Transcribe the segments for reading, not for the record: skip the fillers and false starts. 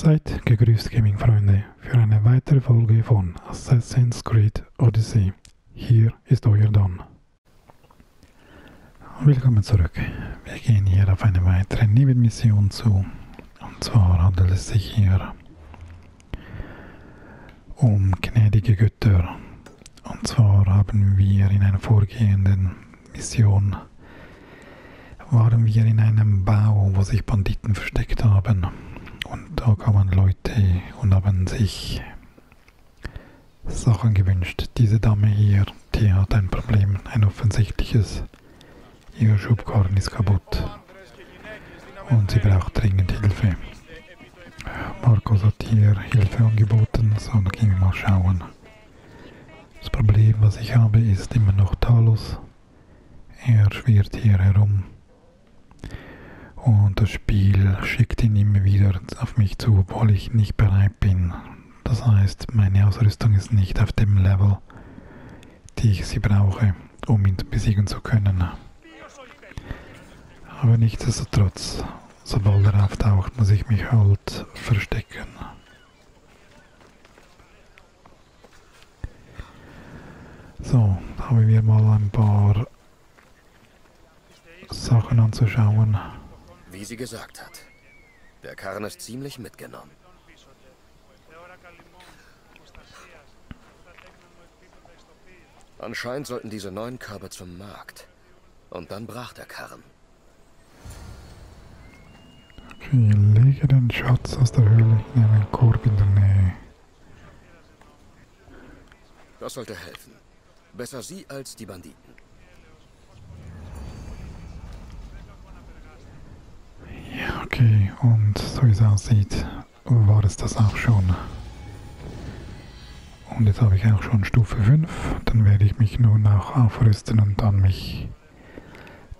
Seid gegrüßt, Gaming-Freunde, für eine weitere Folge von Assassin's Creed Odyssey. Hier ist euer Don. Willkommen zurück. Wir gehen hier auf eine weitere Nebenmission zu. Und zwar handelt es sich hier um gnädige Götter. Und zwar haben wir in einer vorgehenden Mission in einem Bau, wo sich Banditen versteckt haben. Und da kamen Leute und haben sich Sachen gewünscht. Diese Dame hier, die hat ein Problem, ein offensichtliches. Ihr Schubkarren ist kaputt und sie braucht dringend Hilfe. Markus hat hier Hilfe angeboten, so dann gehen wir mal schauen. Das Problem, was ich habe, ist immer noch Talos. Er schwirrt hier herum. Und das Spiel schickt ihn immer wieder auf mich zu, obwohl ich nicht bereit bin. Das heißt, meine Ausrüstung ist nicht auf dem Level, die ich sie brauche, um ihn besiegen zu können. Aber nichtsdestotrotz, sobald er auftaucht, muss ich mich halt verstecken. So, haben wir mal ein paar Sachen anzuschauen. Wie sie gesagt hat, der Karren ist ziemlich mitgenommen. Anscheinend sollten diese neuen Körbe zum Markt. Und dann brach der Karren. Okay, lege den Schatz aus der Höhle in einen Korb in der Nähe. Das sollte helfen. Besser sie als die Banditen. Okay, und so wie es aussieht, war es das auch schon. Und jetzt habe ich auch schon Stufe 5, dann werde ich mich nun auch aufrüsten und dann mich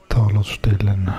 Talos stellen.